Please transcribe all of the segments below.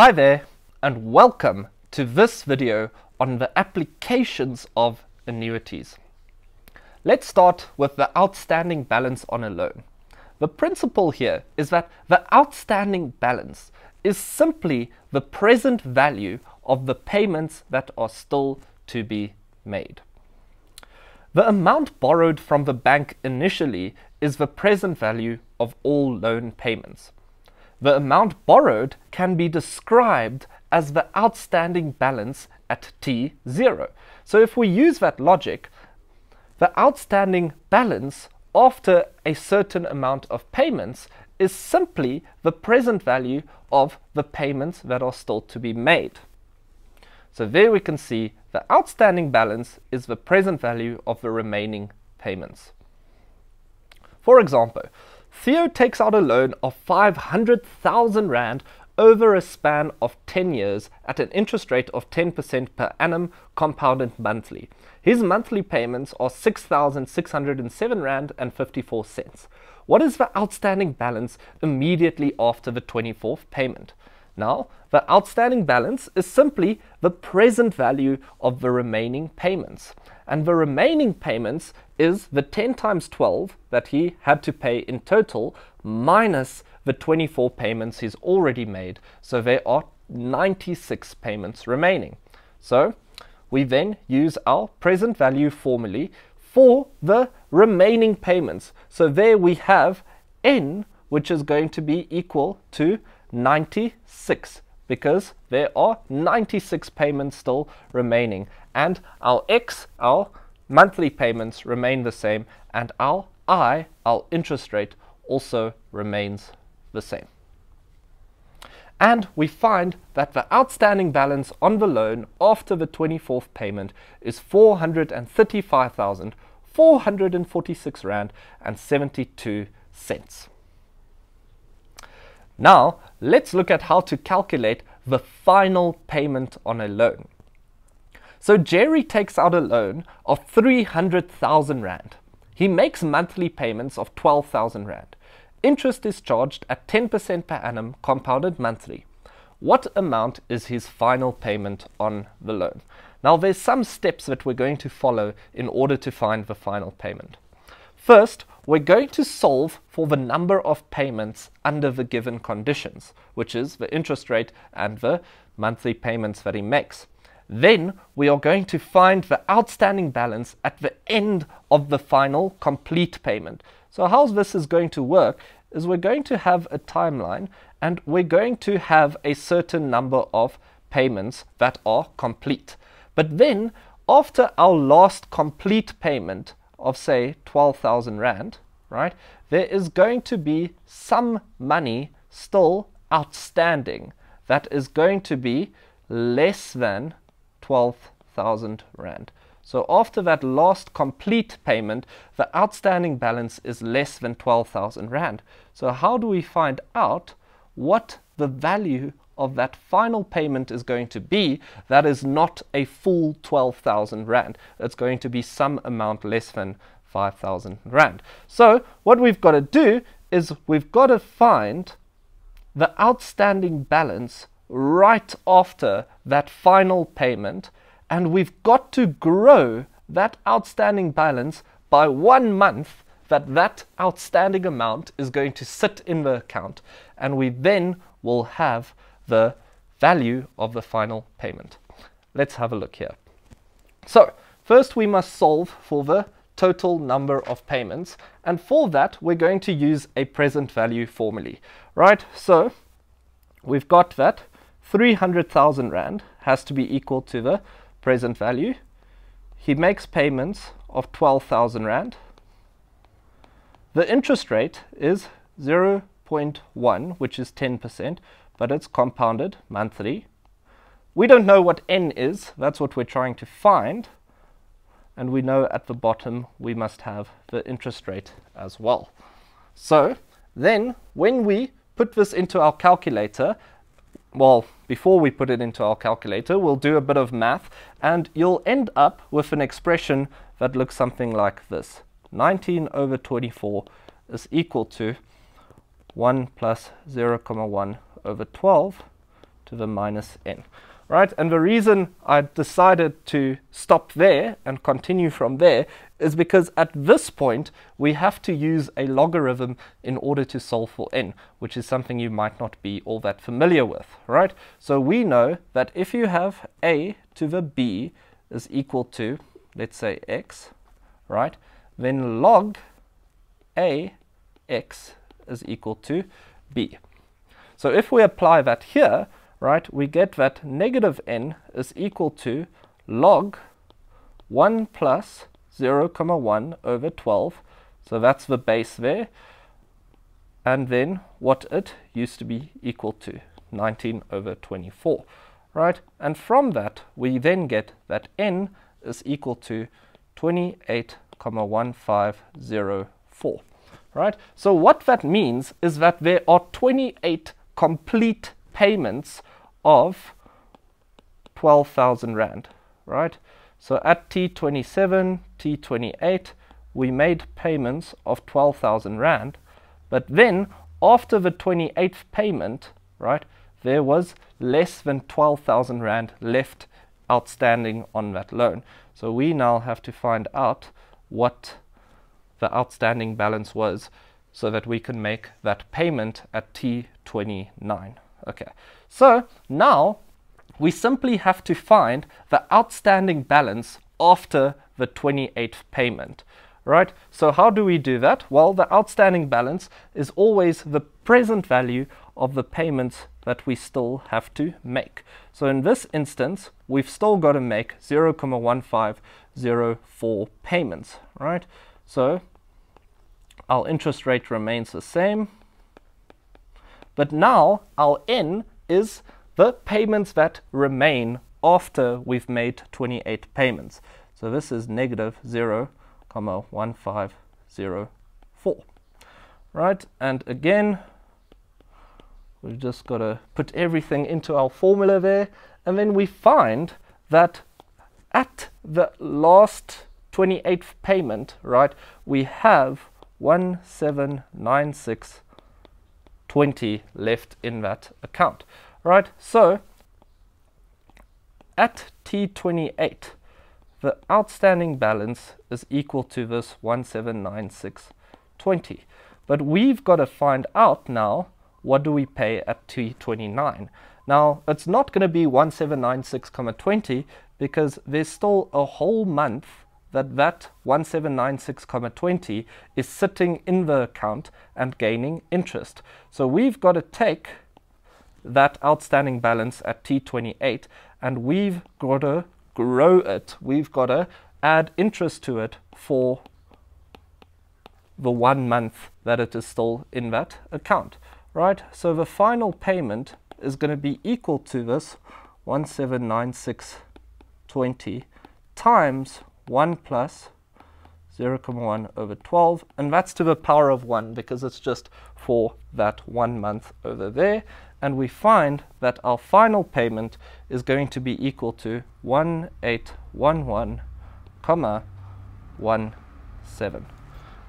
Hi there, and welcome to this video on the applications of annuities. Let's start with the outstanding balance on a loan. The principle here is that the outstanding balance is simply the present value of the payments that are still to be made. The amount borrowed from the bank initially is the present value of all loan payments. The amount borrowed can be described as the outstanding balance at T0. So if we use that logic, the outstanding balance after a certain amount of payments is simply the present value of the payments that are still to be made. So there we can see the outstanding balance is the present value of the remaining payments. For example, Theo takes out a loan of 500,000 Rand over a span of 10 years at an interest rate of 10% per annum compounded monthly. His monthly payments are 6,607 Rand and 54 cents. What is the outstanding balance immediately after the 24th payment? Now, the outstanding balance is simply the present value of the remaining payments. And the remaining payments is the 10 times 12 that he had to pay in total minus the 24 payments he's already made. So there are 96 payments remaining. So we then use our present value formulae for the remaining payments. So there we have N, which is going to be equal to 96, because there are 96 payments still remaining, and our X, our monthly payments, remain the same, and our I, our interest rate, also remains the same. And we find that the outstanding balance on the loan after the 24th payment is 435,446 Rand and 72 cents. Now, let's look at how to calculate the final payment on a loan. So Jerry takes out a loan of 300,000 Rand. He makes monthly payments of 12,000 Rand. Interest is charged at 10% per annum compounded monthly. What amount is his final payment on the loan? Now, there's some steps that we're going to follow in order to find the final payment. First, we're going to solve for the number of payments under the given conditions, which is the interest rate and the monthly payments that he makes. Then we are going to find the outstanding balance at the end of the final complete payment. So how this is going to work is we're going to have a timeline, and we're going to have a certain number of payments that are complete. But then after our last complete payment of, say, 12,000 Rand, right, there is going to be some money still outstanding that is going to be less than 12,000 Rand. So after that last complete payment, the outstanding balance is less than 12,000 Rand. So how do we find out what the value of that final payment is going to be that is not a full 12,000 Rand? It's going to be some amount less than 5,000 Rand. So what we've got to do is we've got to find the outstanding balance right after that final payment, and we've got to grow that outstanding balance by 1 month that outstanding amount is going to sit in the account, and we then will have the value of the final payment. Let's have a look here. So first we must solve for the total number of payments, and for that we're going to use a present value formulae, right? So we've got that 300,000 Rand has to be equal to the present value. He makes payments of 12,000 Rand. The interest rate is 0.1, which is 10%, but it's compounded monthly. We don't know what N is, that's what we're trying to find. And we know at the bottom we must have the interest rate as well. So then when we put this into our calculator, well, before we put it into our calculator, we'll do a bit of math, and you'll end up with an expression that looks something like this. 19 over 24 is equal to 1 plus 0.1 over 12 to the minus n. Right? And the reason I decided to stop there and continue from there is because at this point we have to use a logarithm in order to solve for n, which is something you might not be all that familiar with. Right? So we know that if you have a to the b is equal to, let's say, x, right, then log ax is equal to b. So if we apply that here, right, we get that negative n is equal to log 1 plus 0,1 over 12. So that's the base there. And then what it used to be equal to, 19 over 24. Right? And from that, we then get that n is equal to 28,1504. Right? So what that means is that there are 28 complete payments of 12,000 rand, right? So at T27, T28, we made payments of 12,000 rand, but then after the 28th payment, right, there was less than 12,000 rand left outstanding on that loan. So we now have to find out what the outstanding balance was so that we can make that payment at T29. Okay, so now we simply have to find the outstanding balance after the 28th payment, right? So how do we do that? Well, the outstanding balance is always the present value of the payments that we still have to make. So in this instance, we've still got to make 0,1504 payments, right? So our interest rate remains the same. But now our n is the payments that remain after we've made 28 payments. So this is negative 0,1504. Right? And again, we've just got to put everything into our formula there. And then we find that at the last 28th payment, right, we have 1,796.20 left in that account, right? So at T28, the outstanding balance is equal to this 1,796.20. But we've got to find out now, what do we pay at T29? Now, it's not going to be 1,796.20 because there's still a whole month that 1,796.20 is sitting in the account and gaining interest. So we've got to take that outstanding balance at T28 and we've got to grow it. We've got to add interest to it for the 1 month that it is still in that account, right? So the final payment is going to be equal to this 1,796.20 times 1 plus 0,1 over 12, and that's to the power of 1 because it's just for that 1 month over there, and we find that our final payment is going to be equal to 1811,17.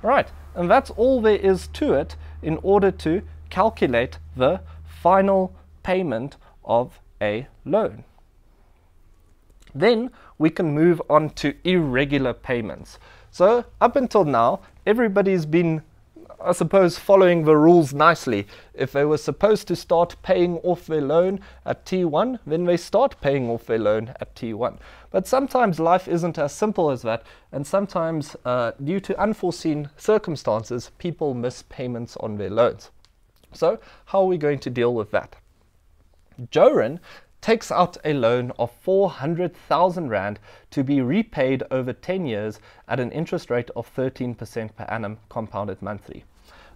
Right, and that's all there is to it in order to calculate the final payment of a loan. Then we can move on to irregular payments. So up until now, everybody's been, I suppose, following the rules nicely. If they were supposed to start paying off their loan at T1, then they start paying off their loan at T1. But sometimes life isn't as simple as that, and sometimes due to unforeseen circumstances, people miss payments on their loans. So how are we going to deal with that? Joran takes out a loan of 400,000 rand to be repaid over 10 years at an interest rate of 13% per annum compounded monthly.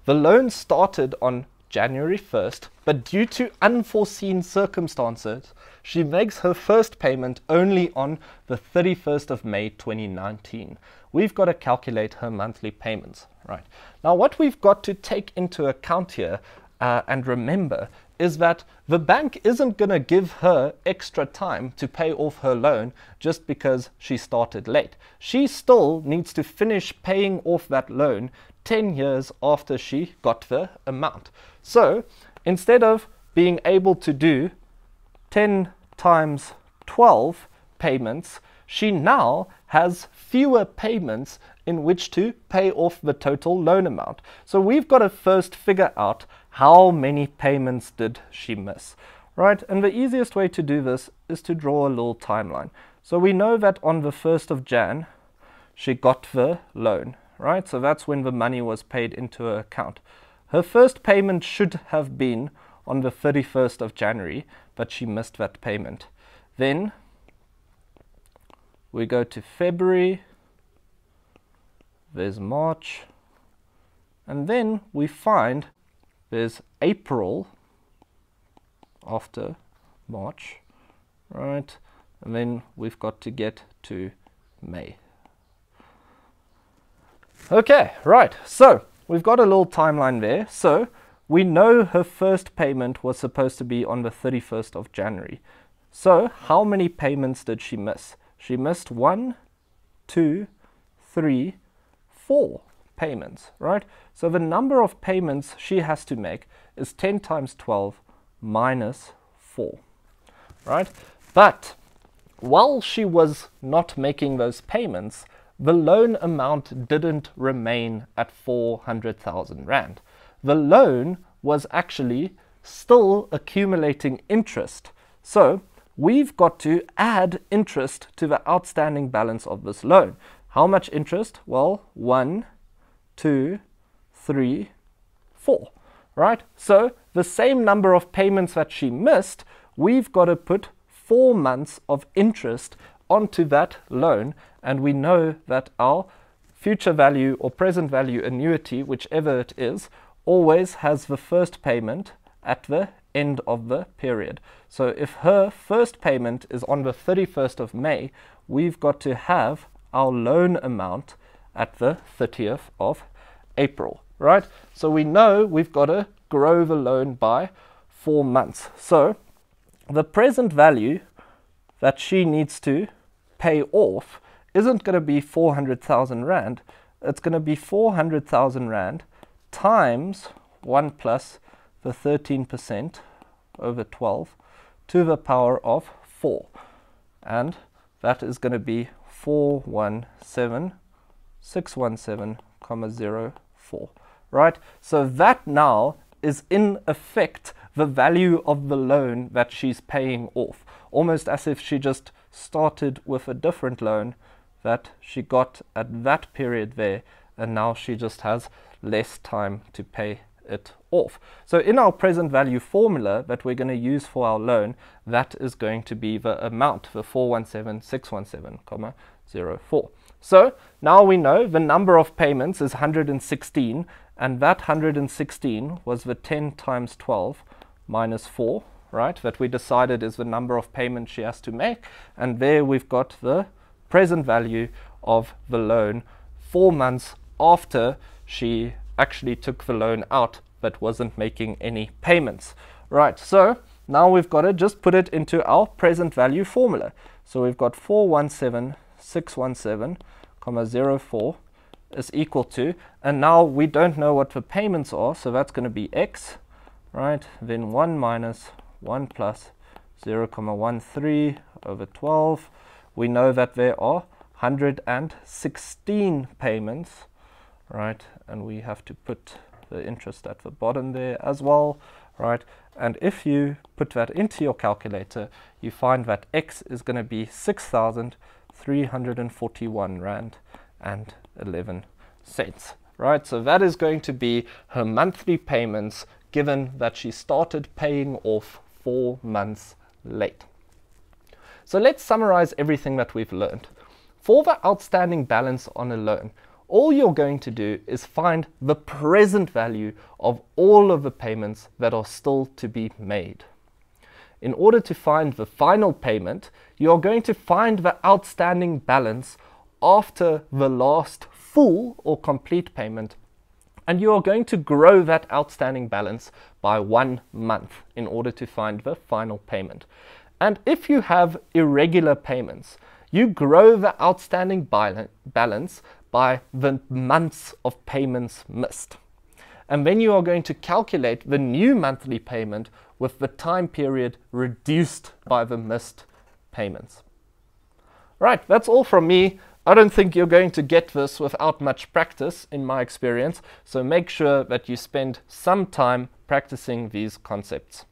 The loan started on January 1st, but due to unforeseen circumstances, she makes her first payment only on the 31st of May 2019. We've got to calculate her monthly payments, right? Now what we've got to take into account here and remember is that the bank isn't going to give her extra time to pay off her loan just because she started late. She still needs to finish paying off that loan 10 years after she got the amount. So instead of being able to do 10 times 12 payments, she now has fewer payments in which to pay off the total loan amount. So we've got to first figure out how many payments did she miss, right? And the easiest way to do this is to draw a little timeline. So we know that on the 1st of Jan, she got the loan, right? So that's when the money was paid into her account. Her first payment should have been on the 31st of January, but she missed that payment. Then we go to February, there's March, and then we find there's April after March, right? And then we've got to get to May. Okay, right, so we've got a little timeline there. So we know her first payment was supposed to be on the 31st of January. So how many payments did she miss? She missed 4 payments, right? So the number of payments she has to make is 10 times 12 minus 4, right? But while she was not making those payments, the loan amount didn't remain at 400,000 Rand. The loan was actually still accumulating interest. So we've got to add interest to the outstanding balance of this loan. How much interest? Well, 1, 2, 3, 4, right? So the same number of payments that she missed, we've got to put 4 months of interest onto that loan, and we know that our future value or present value annuity, whichever it is, always has the first payment at the end of the period. So if her first payment is on the 31st of May, we've got to have our loan amount at the 30th of April, right? So we know we've got to grow the loan by 4 months. So the present value that she needs to pay off isn't going to be 400,000 Rand. It's going to be 400,000 Rand times 1 plus the 13% over 12 to the power of 4, and that is going to be 417,617.04, right? So that now is in effect the value of the loan that she's paying off, almost as if she just started with a different loan that she got at that period there, and now she just has less time to pay it off. So in our present value formula that we're going to use for our loan, that is going to be the amount, the 417,617.04. So now we know the number of payments is 116, and that 116 was the 10 times 12 minus 4, right, that we decided is the number of payments she has to make, and there we've got the present value of the loan 4 months after she actually took the loan out but wasn't making any payments. Right, so now we've got to just put it into our present value formula. So we've got 417,617.04 is equal to, and now we don't know what the payments are, so that's going to be x, right, then 1 minus 1 plus 0.13 over 12. We know that there are 116 payments, right, and we have to put the interest at the bottom there as well, right? And if you put that into your calculator, you find that x is going to be 6,341 Rand and 11 cents, right? So that is going to be her monthly payments, given that she started paying off 4 months late. So let's summarize everything that we've learned. For the outstanding balance on a loan, all you're going to do is find the present value of all of the payments that are still to be made. In order to find the final payment, you're going to find the outstanding balance after the last full or complete payment, and you're going to grow that outstanding balance by 1 month in order to find the final payment. And if you have irregular payments, you grow the outstanding balance by the months of payments missed. And then you are going to calculate the new monthly payment with the time period reduced by the missed payments. Right, that's all from me. I don't think you're going to get this without much practice, in my experience, so make sure that you spend some time practicing these concepts.